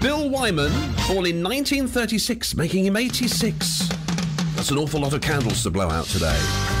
Bill Wyman, born in 1936, making him 86. That's an awful lot of candles to blow out today.